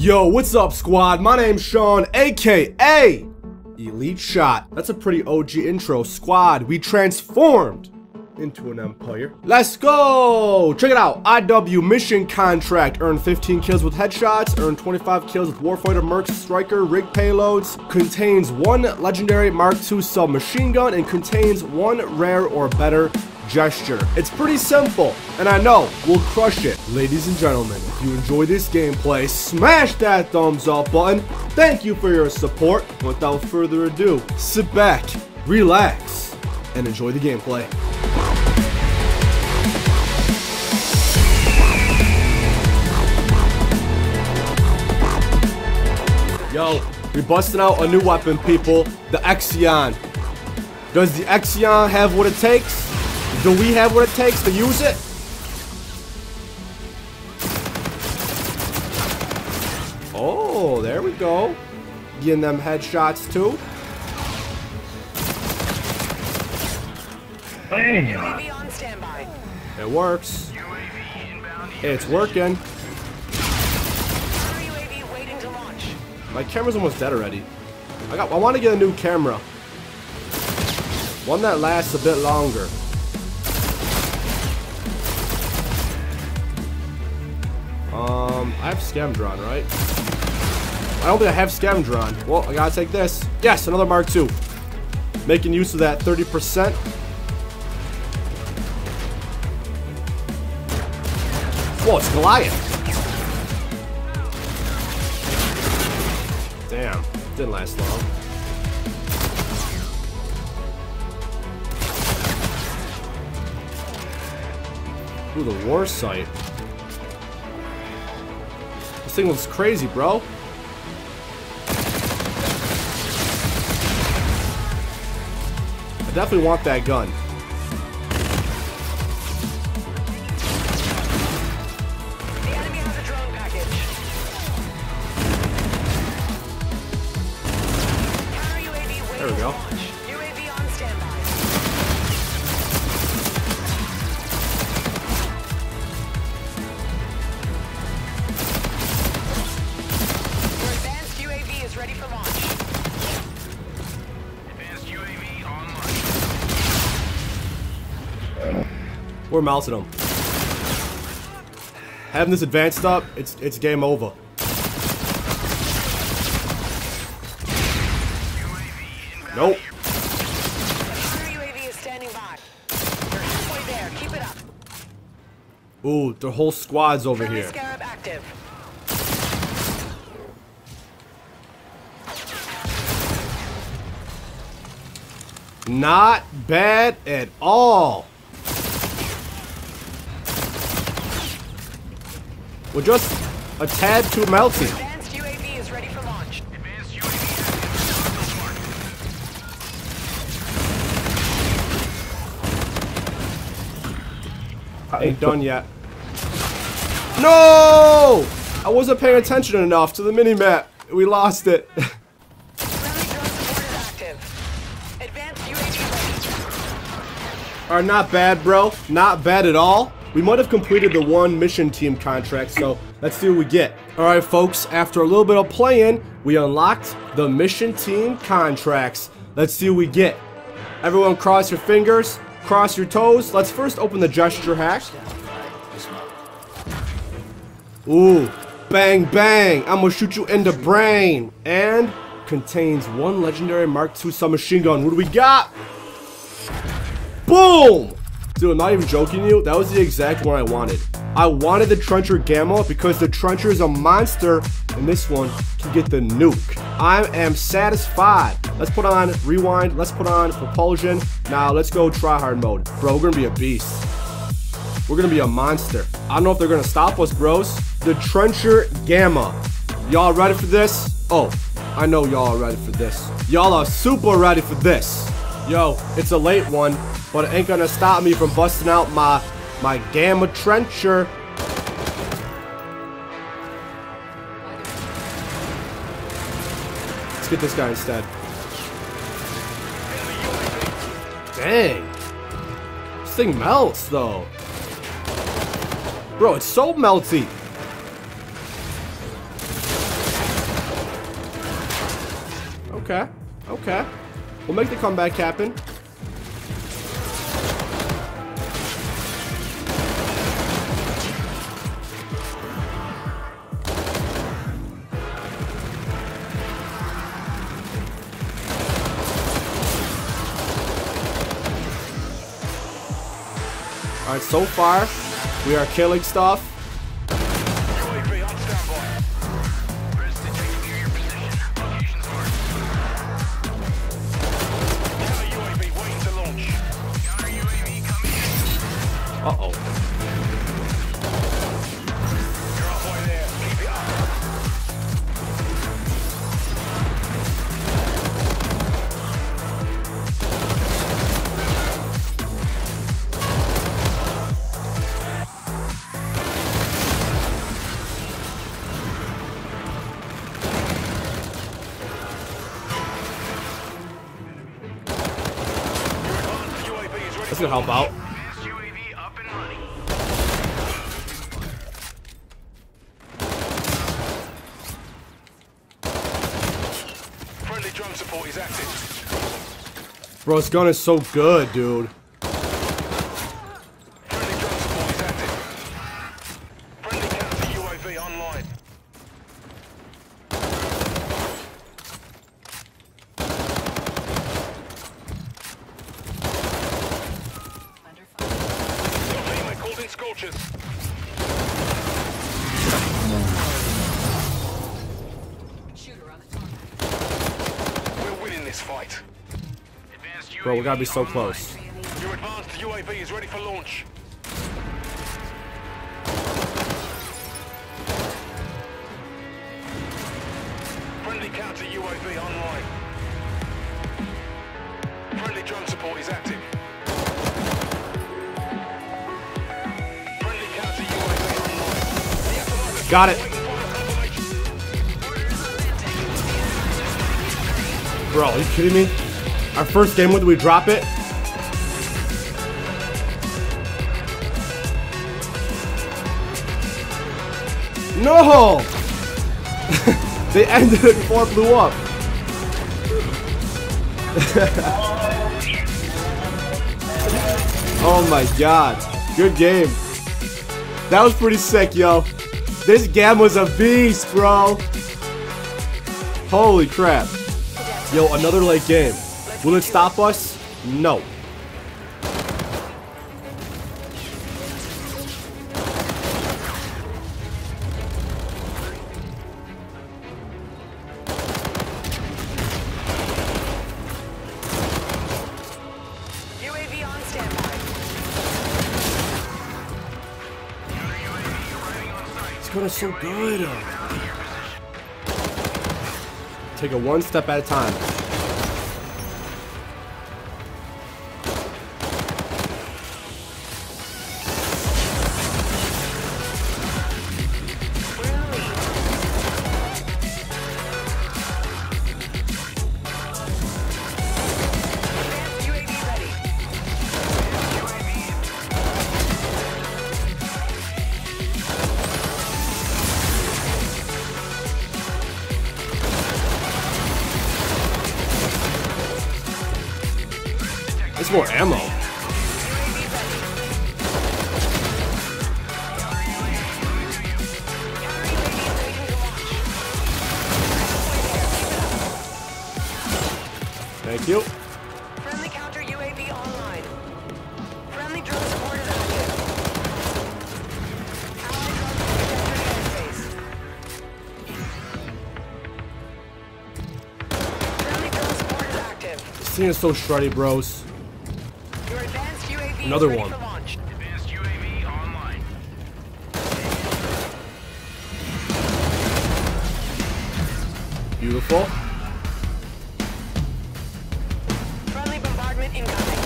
Yo, what's up, squad? My name's Sean, aka Elite Shot. That's a pretty OG intro. Squad, we transformed into an empire. Let's go! Check it out. IW Mission Contract. Earn 15 kills with headshots. Earn 25 kills with warfighter, mercs, striker, rig payloads. Contains one legendary Mark II submachine gun and contains one rare or better gesture. It's pretty simple, and I know we'll crush it. Ladies and gentlemen, if you enjoy this gameplay, smash that thumbs up button. Thank you for your support. Without further ado, sit back, relax, and enjoy the gameplay. Yo, we busting out a new weapon, people, the Exion. Does the Exion have what it takes? Do we have what it takes to use it? Oh, there we go. Getting them headshots too. UAV on standby. It works. UAV inbound. It's working. UAV waiting to launch. My camera's almost dead already. I want to get a new camera. One that lasts a bit longer. I have Scamdron, right? I don't think I have Scamdron. Well, I gotta take this. Yes, another Mark II. Making use of that 30%. Whoa, it's Goliath. Damn, didn't last long. Ooh, the war site. This thing looks crazy, bro. I definitely want that gun. The enemy has a drone package. There we go. UAV on standby. Ready for launch. Advanced UAV online. We're mousing them. Having this advanced up, it's game over. Nope. UAV is standing by. You're halfway there. Keep it up. Ooh, their whole squad's over here. Scarab active. Not bad at all. We're just a tad too melty. Advanced UAV is ready for launch. Advanced UAV. I ain't done yet. No! I wasn't paying attention enough to the minimap. We lost it. Are not bad, bro. Not bad at all. We might have completed the one mission team contract, so let's see what we get. All right, folks, after a little bit of playing, we unlocked the mission team contracts. Let's see what we get. Everyone cross your fingers, cross your toes. Let's first open the gesture hack. Ooh, bang, bang. I'm gonna shoot you in the brain. And contains one legendary Mark II submachine gun. What do we got? Boom! Dude, I'm not even joking you. That was the exact one I wanted. I wanted the Trencher Gamma because the Trencher is a monster and this one can get the nuke. I am satisfied. Let's put on rewind. Let's put on propulsion. Now let's go try hard mode. Bro, we're gonna be a beast. We're gonna be a monster. I don't know if they're gonna stop us, bros. The Trencher Gamma. Y'all ready for this? Oh, I know y'all are ready for this. Y'all are super ready for this. Yo, it's a late one, but it ain't gonna stop me from busting out my Gamma Trencher. Let's get this guy instead. Dang. This thing melts, though. Bro, it's so melty. Okay. Okay. We'll make the comeback happen. Alright, so far, we are killing stuff. Uh-oh. That's gonna help out. Bro, this gun is so good, dude. Friendly drone support is active. Friendly counter UAV online. Your teammate called in scorches. Shooter on the target. We're winning this fight. Bro, we gotta be so close. Your advanced UAV is ready for launch. Friendly counter UAV online. Friendly drone support is active. Friendly counter UAV online. Got it. Bro, are you kidding me? Our first game, whether we drop it. No! They ended it before it blew up. Oh my god. Good game. That was pretty sick, yo. This game was a beast, bro. Holy crap. Yo, another late game. Will it stop us? No. UAV on standby. It's gonna so good. Take it one step at a time. It's more ammo. Thank you. Friendly counter UAV online. Friendly drone support is active. This thing is so shreddy, bros. Another one. Advanced UAV online. Beautiful. Friendly bombardment incoming.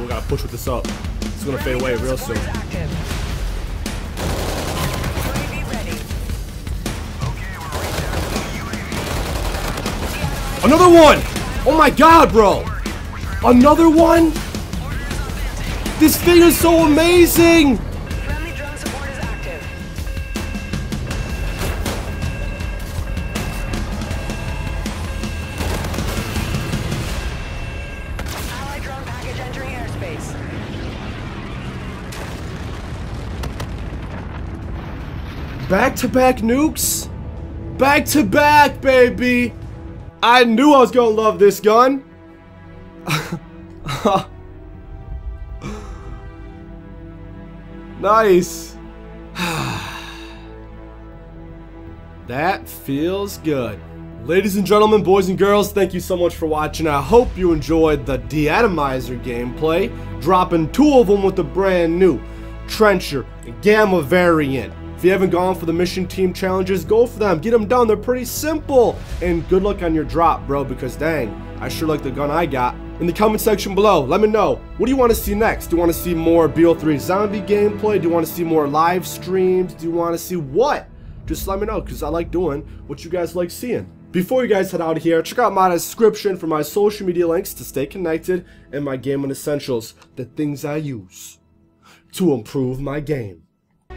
We gotta push with this up. It's gonna fade away real soon. Another one! Oh my god, bro! Another one? This thing is so amazing! Friendly drone support is active. Allied drone package entering airspace. Back-to-back nukes? Back-to-back, baby! I knew I was gonna love this gun! Nice. That feels good. Ladies and gentlemen, boys and girls, thank you so much for watching. I hope you enjoyed the Deatomizer gameplay, dropping two of them with the brand new Trencher Gamma variant. If you haven't gone for the mission team challenges, go for them. Get them done. They're pretty simple. And good luck on your drop, bro, because dang, I sure like the gun I got. In the comment section below, let me know, what do you want to see next? Do you want to see more BO3 zombie gameplay? Do you want to see more live streams? Do you want to see what? Just let me know, because I like doing what you guys like seeing. Before you guys head out of here, check out my description for my social media links to stay connected and my gaming essentials, the things I use to improve my game.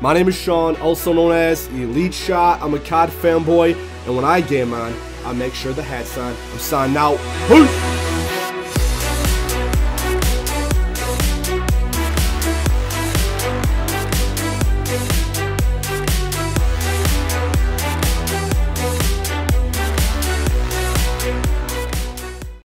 My name is Sean, also known as Elite Shot. I'm a COD fanboy, and when I game on, I make sure the hat's on. I'm signing out. Peace!